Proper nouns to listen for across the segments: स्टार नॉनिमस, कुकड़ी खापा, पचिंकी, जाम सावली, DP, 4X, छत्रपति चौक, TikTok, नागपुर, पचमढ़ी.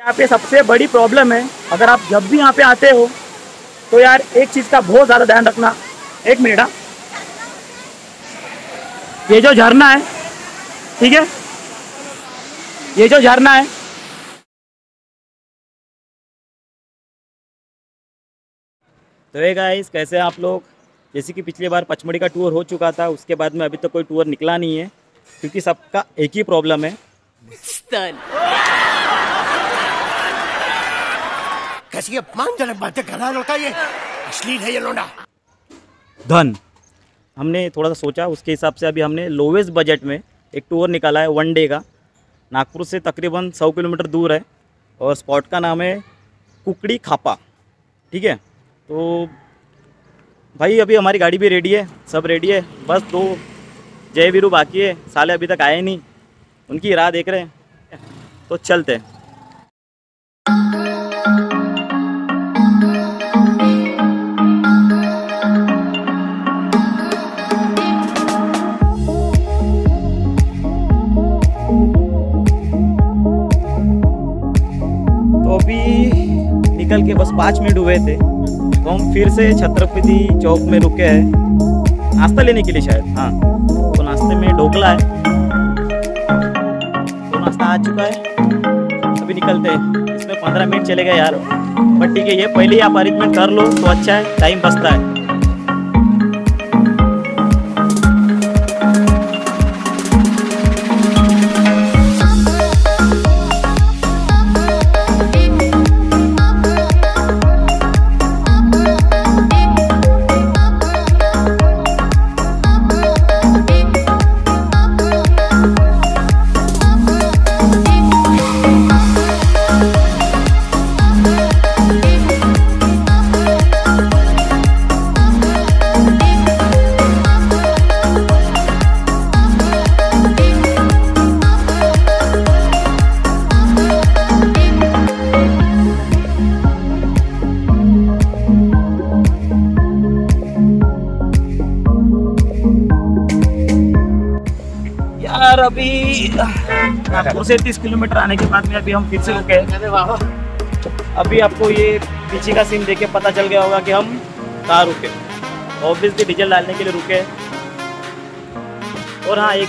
यहाँ पे सबसे बड़ी प्रॉब्लम है। अगर आप जब भी यहाँ पे आते हो तो यार एक चीज़ का बहुत ज़्यादा ध्यान रखना। एक मिनट, हाँ, ये जो झरना है, ठीक है, ये जो झरना है, तो ये गाइस कैसे हैं आप लोग। जैसे कि पिछली बार पचमढ़ी का टूर हो चुका था, उसके बाद में अभी तक तो कोई टूर निकला नहीं है, क्योंकि सबका एक ही प्रॉब्लम है, कैसी अपमानजनक बातें करना लौटा, ये अश्लील है ये लौंडा। धन हमने थोड़ा सा सोचा, उसके हिसाब से अभी हमने लोवेस्ट बजट में एक टूर निकाला है वन डे का। नागपुर से तकरीबन 100 किलोमीटर दूर है और स्पॉट का नाम है कुकड़ी खापा, ठीक है। तो भाई अभी हमारी गाड़ी भी रेडी है, सब रेडी है, बस दो जय वीरू बाकी है, साले अभी तक आए नहीं, उनकी राह देख रहे हैं, तो चलते हैं। निकल के बस 5 मिनट हुए थे तो हम फिर से छत्रपति चौक में रुके हैं नाश्ता लेने के लिए शायद। हाँ, तो नाश्ते में ढोकला है, तो नाश्ता आ चुका है, अभी निकलते हैं। इसमें 15 मिनट चलेगा यार, बट ठीक है, ये पहले ही आप अरेंजमेंट कर लो तो अच्छा है, टाइम बचता है। अभी नागपुर से 30 किलोमीटर आने के बाद में अभी हम फिर से रुके हैं। अभी आपको ये पीछे का सीन देख के पता चल गया होगा कि हम कहाँ रुके। ऑब्वियसली डीजल डालने के लिए रुके। और हाँ, एक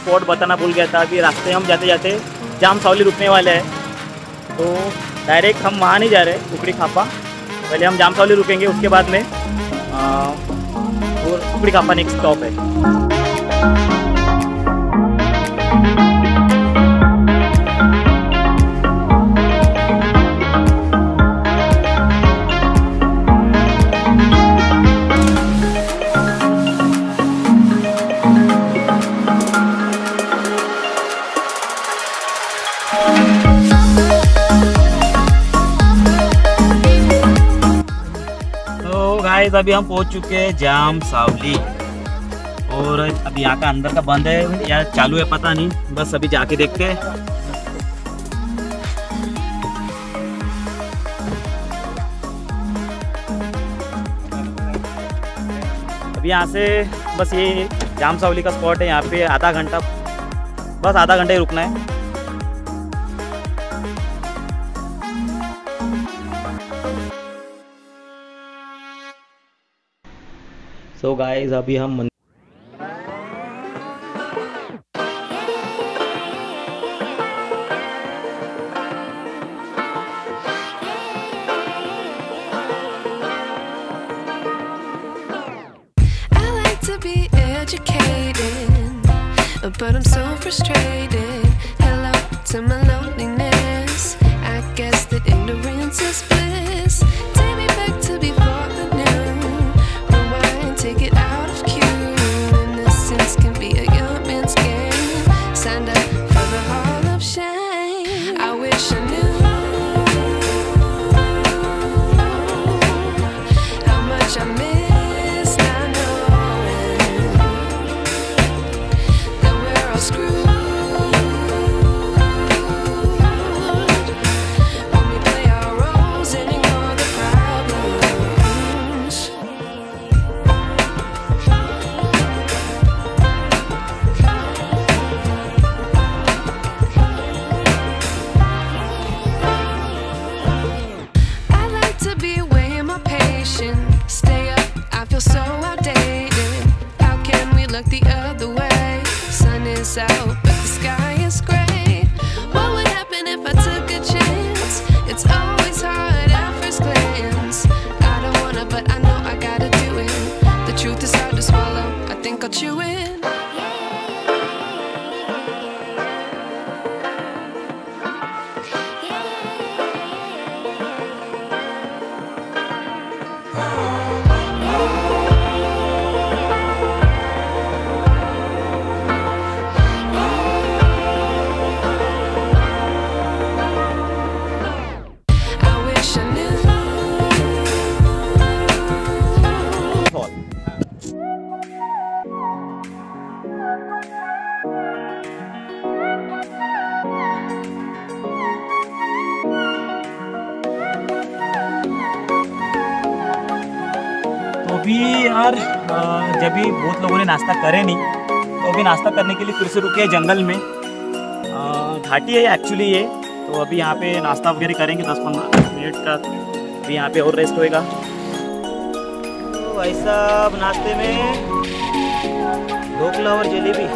स्पॉट बताना भूल गया था, अभी रास्ते हम जाते जाते जाम सावली रुकने वाले हैं, तो डायरेक्ट हम वहाँ नहीं जा रहे कुकड़ी खापा, पहले हम जाम सावली रुकेंगे, उसके बाद में और कुकड़ी खापा नेक्स्ट स्टॉप है। अभी हम पहुंच चुके हैं जाम सावली और अभी यहाँ का अंदर का बंद है या चालू है पता नहीं, बस अभी जाके देखते हैं। अभी यहाँ से बस ये जाम सावली का स्पॉट है, यहाँ पे आधा घंटा, बस आधा घंटा ही रुकना है। तो गाइस अभी हम अभी यार जब भी बहुत लोगों ने नाश्ता करे नहीं तो अभी नाश्ता करने के लिए फिर से रुके हैं जंगल में। घाटी है एक्चुअली ये, तो अभी यहाँ पे नाश्ता वगैरह करेंगे 10-15 मिनट का, अभी यहाँ पे और रेस्ट होएगा। तो भाई साहब नाश्ते में ढोकला और जलेबी।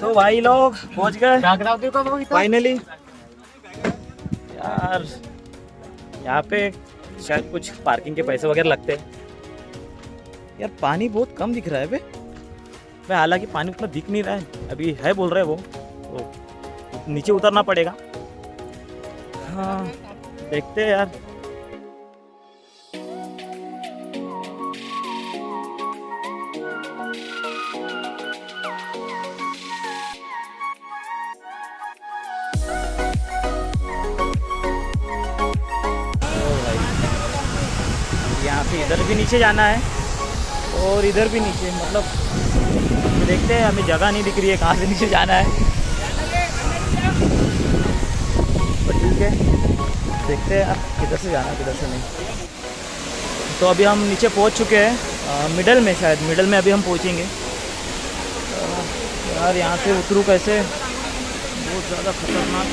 तो भाई लोग पहुंच गए फाइनली। यार यहाँ पे शायद कुछ पार्किंग के पैसे वगैरह लगते हैं। यार पानी बहुत कम दिख रहा है बे। मैं हालांकि पानी उतना दिख नहीं रहा है अभी, है बोल रहे वो तो नीचे उतरना पड़ेगा। हाँ देखते हैं यार। इधर भी नीचे जाना है और इधर भी नीचे, मतलब देखते हैं हमें जगह नहीं दिख रही है कहाँ से नीचे जाना है। ठीक है देखते हैं अब किधर से जाना है किधर से नहीं। तो अभी हम नीचे पहुंच चुके हैं, मिडल में शायद, मिडल में अभी हम पहुंचेंगे। यार यहाँ से उतरूँ कैसे, बहुत ज़्यादा खतरनाक।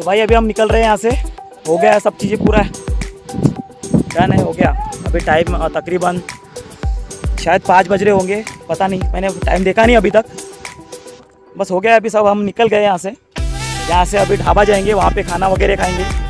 तो भाई अभी हम निकल रहे हैं यहाँ से, हो गया सब चीज़ें पूरा डन है, हो गया। अभी टाइम तकरीबन शायद 5 बज रहे होंगे, पता नहीं, मैंने टाइम देखा नहीं अभी तक। बस हो गया अभी सब, हम निकल गए यहाँ से। अभी ढाबा जाएंगे, वहाँ पे खाना वगैरह खाएंगे।